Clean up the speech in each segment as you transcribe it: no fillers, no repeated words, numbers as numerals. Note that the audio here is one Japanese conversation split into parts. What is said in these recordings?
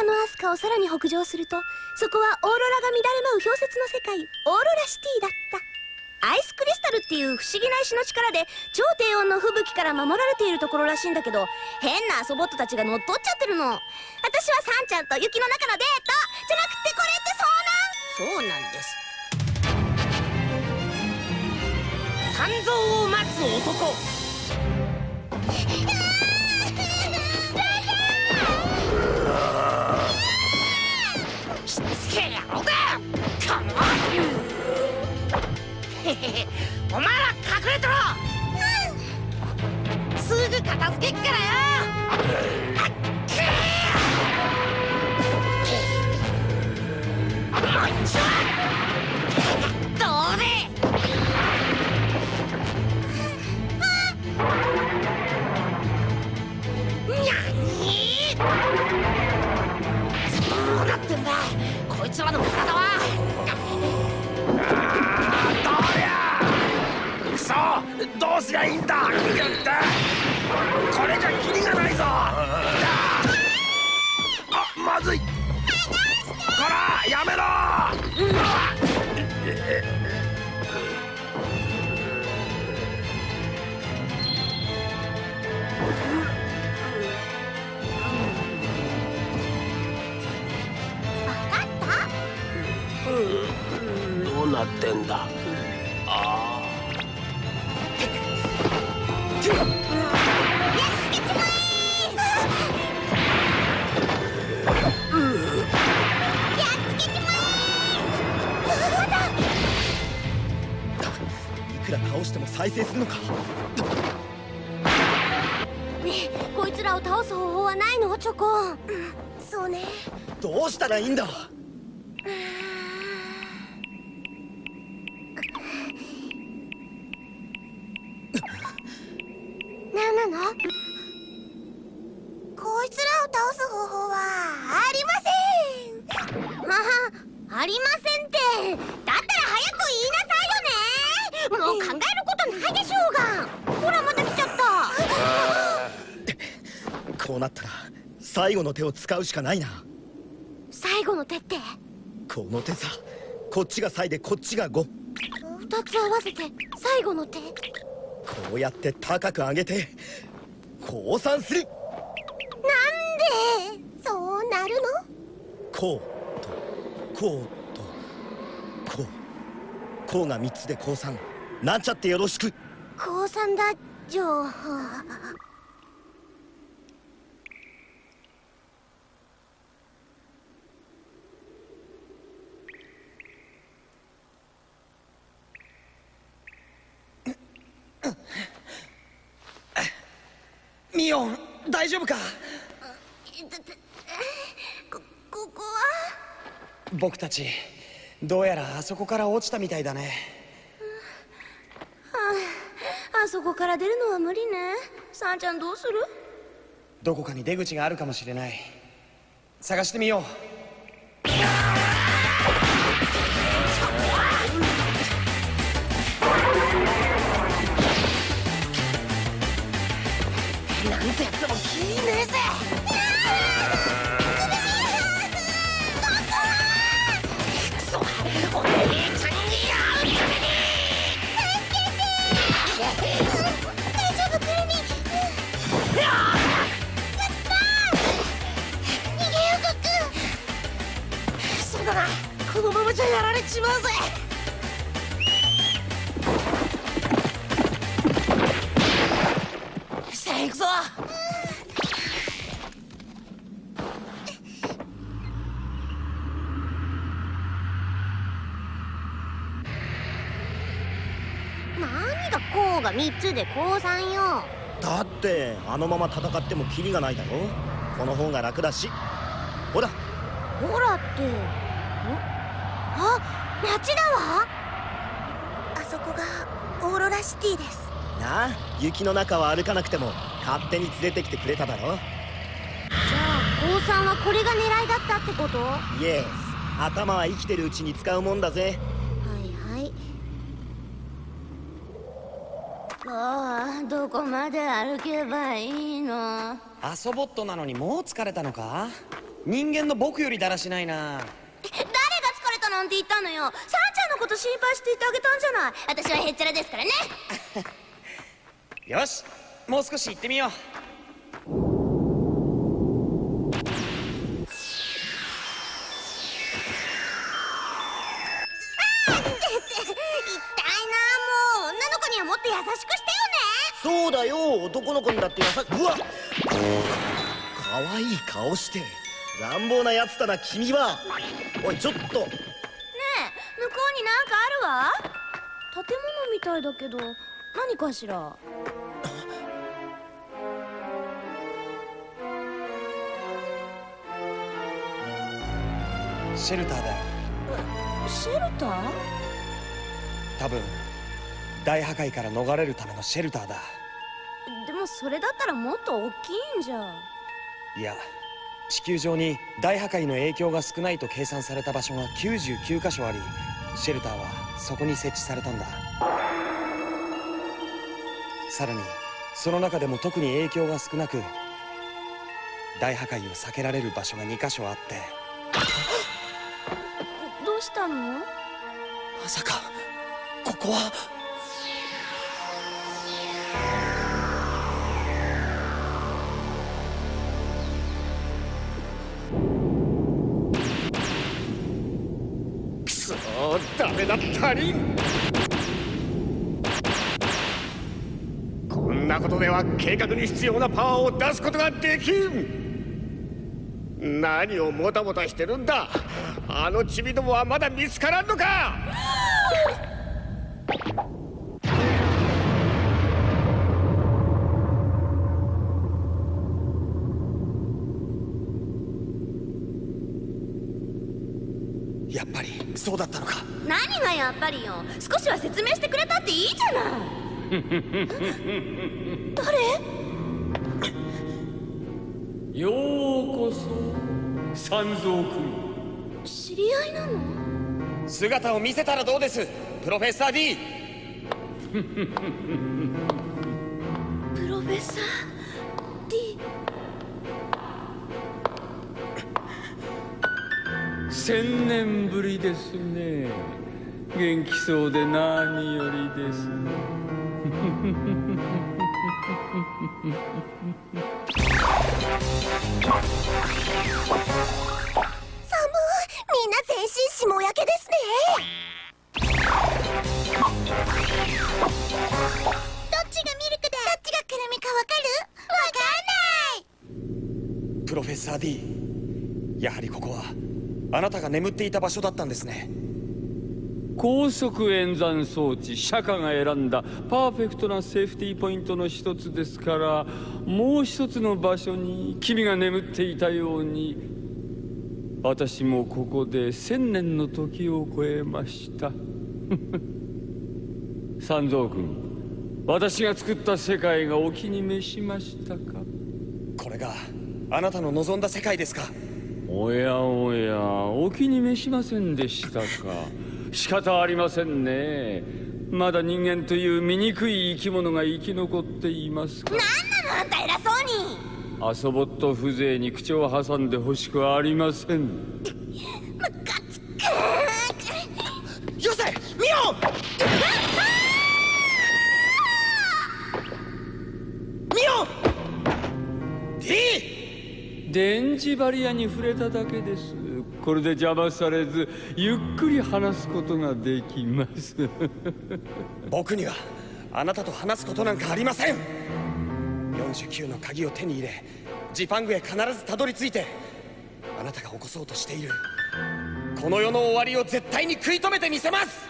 下のアスカをさらに北上すると、そこはオーロラが乱れ舞う氷雪の世界、オーロラシティだった。アイスクリスタルっていう不思議な石の力で超低温の吹雪から守られているところらしいんだけど、変なアソボットたちが乗っ取っちゃってるの。私はサンちゃんと雪の中のデートじゃなくて、これって遭難。そうなんです。三蔵を待つ男。しつけ野郎だ。カモン。お前ら隠れてろ。うん、すぐ片付けっからよ。もう一度。どうで。どうなってんだこいつらの体は。どうや。クソ、どうすりゃいいんだ。やったこれじゃキリがないぞ。まずい。こらやめろ。どうなってんだ。あいくら倒しても再生するのか。ねえ、こいつらを倒す方法はないのチョコン。そうね。どうしたらいいんだ。なんなの？こいつらを倒す方法はありません。ありませんって、だったら早く言いなさいよね。もう考えることないでしょうが。ほらまた来ちゃった。こうなったら最後の手を使うしかないな。最後の手って？この手さ。こっちがサイでこっちがゴ。2つ合わせて最後の手。こうやって高く上げて降参する。なんでそうなるの？こうとこうとこう、こうが3つで降参なんちゃってよろしく。降参だ情報。ミオン、大丈夫か？ここは僕たち、どうやらあそこから落ちたみたいだね。あそこから出るのは無理ね。サンちゃんどうする？どこかに出口があるかもしれない。探してみよう。でもキリねえぜ。クソ、お姉ちゃんに会うために。助けて。大丈夫くるみ。やったー。逃げようコック。そうだな、このままじゃやられちまうぜ。さあ行くぞ。が3つで降参よ。だってあのまま戦ってもキリがないだろ。この方が楽だし。ほらほらって。あ、町だわ。あそこがオーロラシティです。なあ、雪の中は歩かなくても勝手に連れてきてくれただろ。じゃあ降参はこれが狙いだったってこと？イエス、頭は生きてるうちに使うもんだぜ。ああ、どこまで歩けばいいの？アソボットなのにもう疲れたのか？人間の僕よりだらしないな。誰が疲れたなんて言ったのよ。サンちゃんのこと心配して言ってあげたんじゃない。私はへっちゃらですからね。よし、もう少し行ってみよう。そうだよ、男の子にだって優しく。うわっ、かわいい顔して乱暴なやつだな君は。おいちょっとねえ、向こうになんかあるわ。建物みたいだけど何かしら。シェルターだよ。シェルター？多分大破壊から逃れるためのシェルターだ。でもそれだったらもっと大きいんじゃ。いや、地球上に大破壊の影響が少ないと計算された場所が99カ所あり、シェルターはそこに設置されたんだ。さらにその中でも特に影響が少なく、大破壊を避けられる場所が2カ所あって。どうしたの？まさかここは。ダメだったりん、こんなことでは計画に必要なパワーを出すことができん。何をもたもたしてるんだ。あのチビどもはまだ見つからんのか。やっぱりそうだったのか。何がやっぱりよ、少しは説明してくれたっていいじゃない。誰？ようこそ三蔵君。知り合いなの？姿を見せたらどうです、プロフェッサー D。 プロフェッサー D。 1000年ぶりですね。元気そうで何よりですね。寒い、みんな全身霜焼けですね。どっちがミルクでどっちがクルミかわかる？わかんない。プロフェッサー D、 やはりここはあなたが眠っていた場所だったんですね。高速演算装置、社家が選んだパーフェクトなセーフティーポイントの一つですから、もう一つの場所に君が眠っていたように、私もここで1000年の時を超えました。三蔵君、私が作った世界がお気に召しましたか？これがあなたの望んだ世界ですか？おやおや、お気に召しませんでしたか。仕方ありませんね。まだ人間という醜い生き物が生き残っていますから。なんなのあんた偉そうに。遊ぼっと風情に口を挟んでほしくありません。むかつく。よせ、見ろ。見ろ。D。電磁バリアに触れただけです。これで邪魔されずゆっくり話すことができます。僕にはあなたと話すことなんかありません。49の鍵を手に入れ、ジパングへ必ずたどり着いて、あなたが起こそうとしているこの世の終わりを絶対に食い止めてみせます。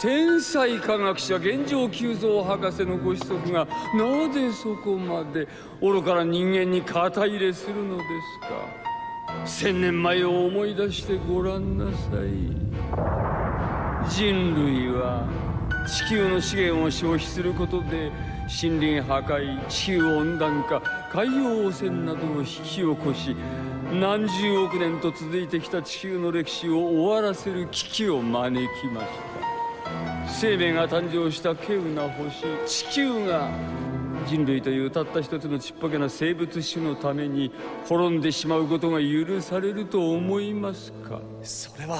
天才科学者現状急増博士のご子息がなぜそこまで愚から人間に肩入れするのですか。1000年前を思い出してごらんなさい。人類は地球の資源を消費することで森林破壊、地球温暖化、海洋汚染などを引き起こし、何十億年と続いてきた地球の歴史を終わらせる危機を招きました。生命が誕生した稀有な星、地球が人類というたった一つのちっぽけな生物種のために滅んでしまうことが許されると思いますか？それは、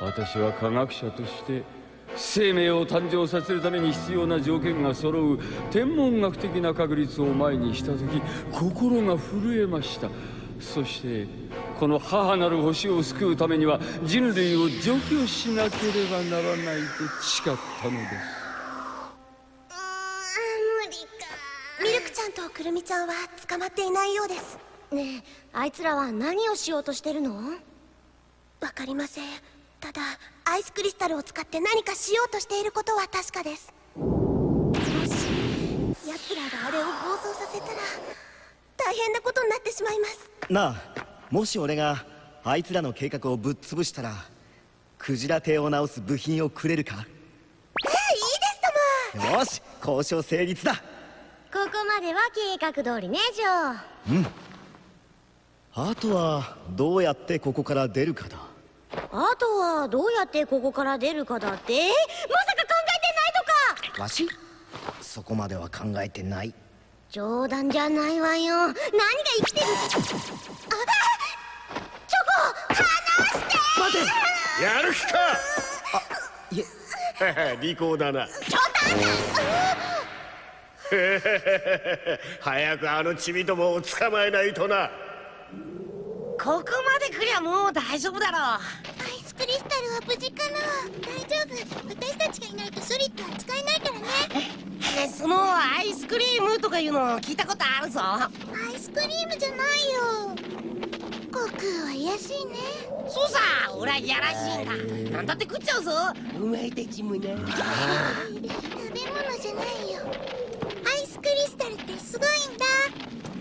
私は科学者として生命を誕生させるために必要な条件が揃う天文学的な確率を前にした時、心が震えました。そしてこの母なる星を救うためには人類を除去しなければならないと誓ったのです。ミルクちゃんとくるみちゃんは捕まっていないようです。ねえ、あいつらは何をしようとしてるの？わかりません。ただアイスクリスタルを使って何かしようとしていることは確かです。もし奴らがあれを暴走させたら大変なことになってしまいます。なあ、もし俺があいつらの計画をぶっ潰したらクジラ艇を直す部品をくれるか？ええ、いいですとも。よし、交渉成立だ。ここまでは計画通りね、ジョー。うん。あとはどうやってここから出るかだ。あとはどうやってここから出るかだって？まさか考えてないとか？わし？そこまでは考えてない。冗談じゃないわよ。何が生きてる？あ、チョコ、離して！待て。やる気か？あ、いえ。利口だな。冗談だ。早くあのチビどもを捕まえないとな。ここまで来りゃもう大丈夫だろう。アイスクリスタルは無事かな？大丈夫、私たちがいないとソリッドは使えないからね。そのアイスクリームとかいうの聞いたことあるぞ。アイスクリームじゃないよ。コクーはいやしいね。そうさ、俺はいやらしいんだ。なんだって食っちゃうぞ。うまいでちむな。食べ物じゃないよ。クリスタルってすごい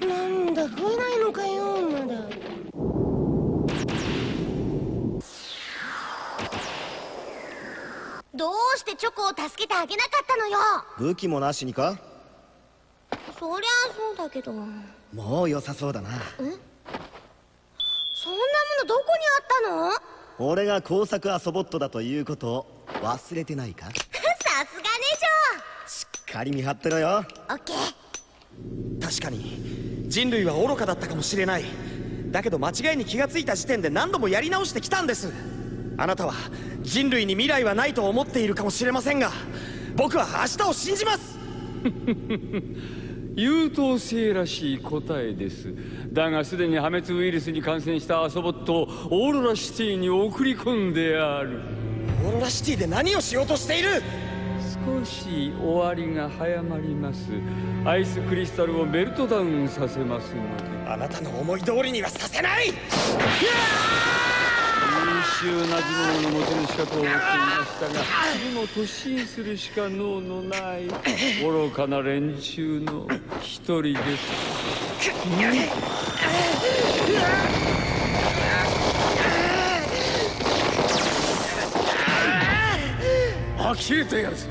んだ。なんだ、食えないのかよ。まだどうしてチョコを助けてあげなかったのよ。武器もなしにか？そりゃそうだけど、もう良さそうだな。え、そんなものどこにあったの？俺が工作アソボットだということを忘れてないか？さすがね、ジョー。仮見張ってろよ。オッケー。確かに人類は愚かだったかもしれない。だけど間違いに気がついた時点で何度もやり直してきたんです。あなたは人類に未来はないと思っているかもしれませんが、僕は明日を信じます。優等生らしい答えです。だがすでに破滅ウイルスに感染したアソボットをオーロラシティに送り込んである。オーロラシティで何をしようとしている？少し終わりが早まります。アイスクリスタルをメルトダウンさせますので。あなたの思い通りにはさせない。優秀な頭脳の持ち主かと思っていましたが、君も突進するしか能のない愚かな連中の一人です。呆れたやつ。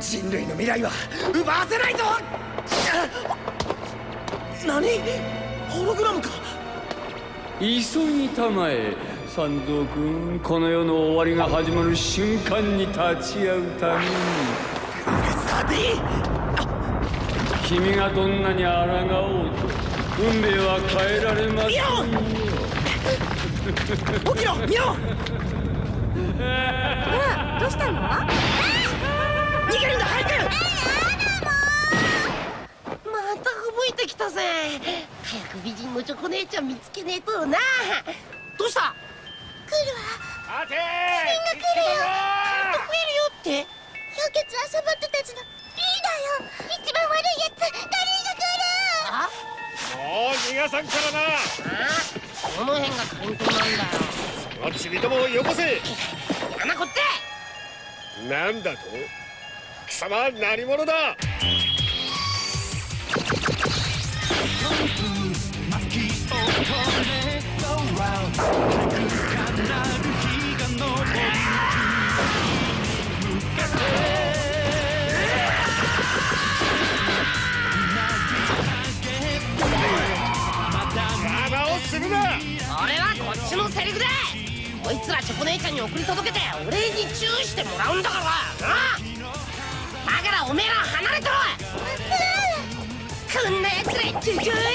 人類の未来は奪わせないぞ。何？ホログラムか？急ぎたまえ、三蔵君。この世の終わりが始まる瞬間に立ち会うために。プロフェッサー D！ 君がどんなに抗おうと運命は変えられませんよ。起きろ、見ろ。どうしたの？逃げるんだ、早く！また吹雪いてきたぜ。早く美人のチョコ姉ちゃん見つけねえとな。どうした？来るわ。待てー！キリンが来るよ。きっと増えるよって。氷結アソボットたちのリーダーよ。一番悪いやつ、キリンが来る。もう逃がさんからな。この辺がカリントなんだよ。そのチビどもをよこせ。あなこって。なんだと？貴様、何者だ？邪魔をするな！俺はこっちのセリフだ！こいつらチョコ姉ちゃんに送り届けてお礼に注意してもらうんだから。だからおめえら離れてろ。こんなやつらちゅちゅい。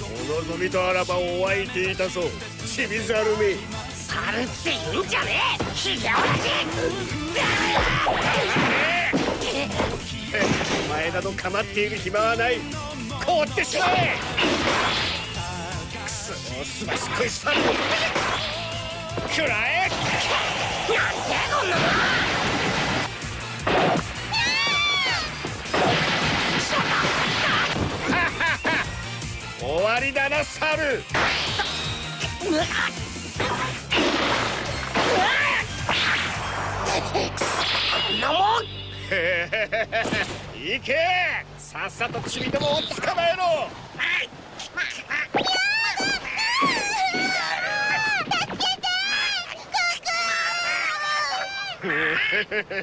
お望みとあらばお相手いたそう。ちびざるめ。猿って言うんじゃねえ。ひげおじ。お前など構っている暇はない。凍ってしまえ。くそ、すばしっこいさ。くらえ。なんでこんなの。終わりだな、猿。いけ、さっさとチビどもを捕まえろ。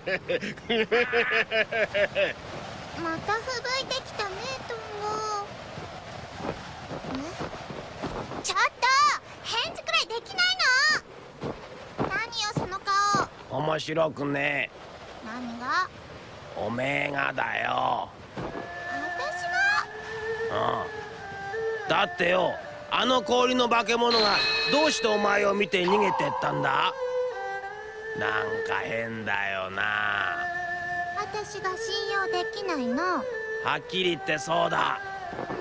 またふぶいてきたね、トンボ。ちょっと返事くらいできないの。何よその顔。面白くねえ。何が？おめえがだよ。私が？うん。だってよ、あの氷の化け物がどうしてお前を見て逃げてったんだ？なんか変だよな。私が信用できないの。はっきり言ってそうだ。破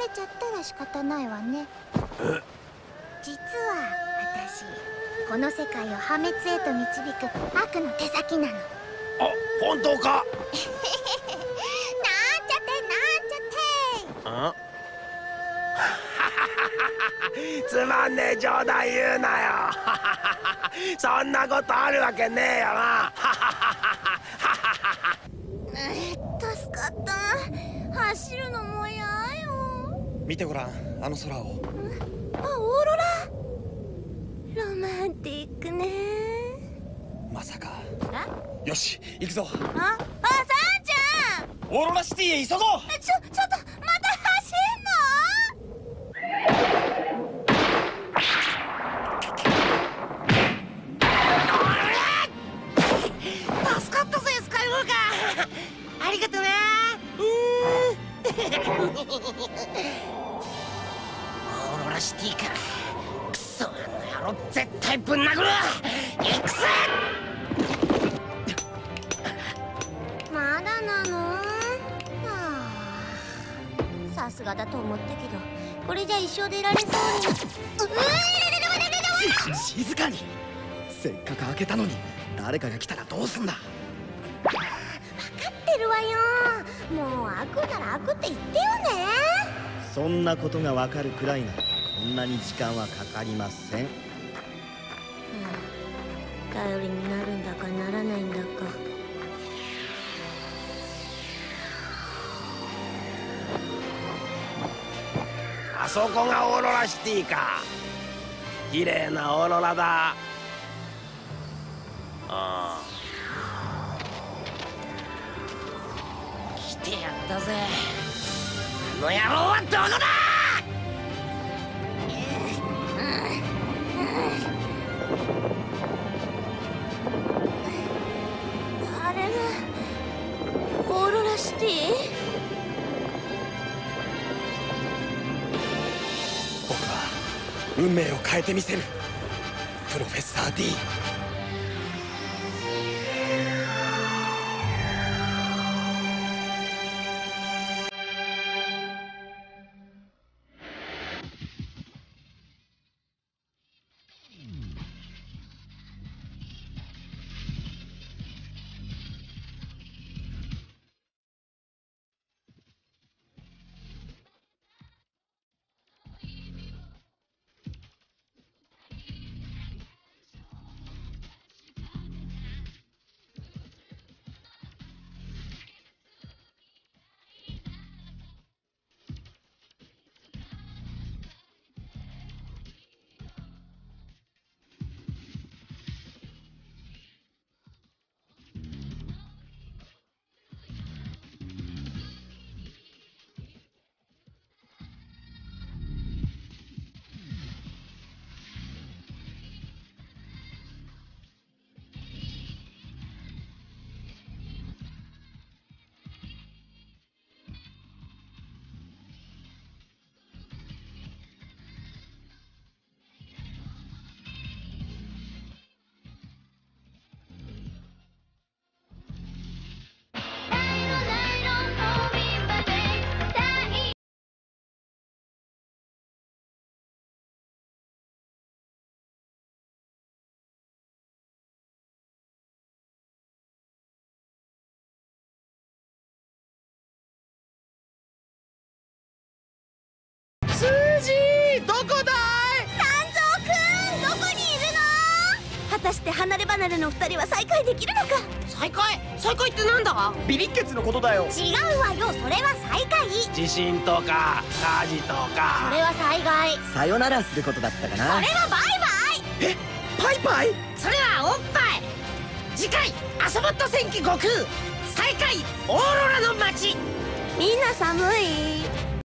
られちゃったら仕方ないわね。実は私、この世界を破滅へと導く悪の手先なの。あ、本当か？なんちゃって。つまんねえ冗談言うなよ。そんなことあるわけねえよな。助かった。走るのもやよ。見てごらん、あの空を。あ、オーロラ。ロマンティックね。まさか。よし、行くぞ。あ、さんちゃん。オーロラシティへ急ごう。ちょっと、また走んの。助かったぜ、スカイウォーカー。ありがとな。オーロラシティか。クソ、あの野郎絶対ぶん殴る。行くぜ。まだなの？はあ、さすがだと思ったけど、これじゃ一生出られそうに。静かに。せっかく開けたのに誰かが来たらどうすんだ。分かってるわよ。もう開くなら開くって言ってよね。そんなことがわかるくらいならこんなに時間はかかりません。頼りになるんだかならないんだか。あそこがオーロラシティか。綺麗なオーロラだ。やったぜ。あの野郎はどこだ。あれがオーロラシティ。僕は運命を変えてみせる。プロフェッサー D。果たして離れ離れの2人は再会できるのか。再会ってなんだ。ビリッケツのことだよ。違うわよ、それは再会。地震とか火事とかそれは災害。さよならすることだったかな。それはバイバイ。え、パイパイ。それはおっぱい。次回アソボット戦記悟空、再会オーロラの街。みんな寒い。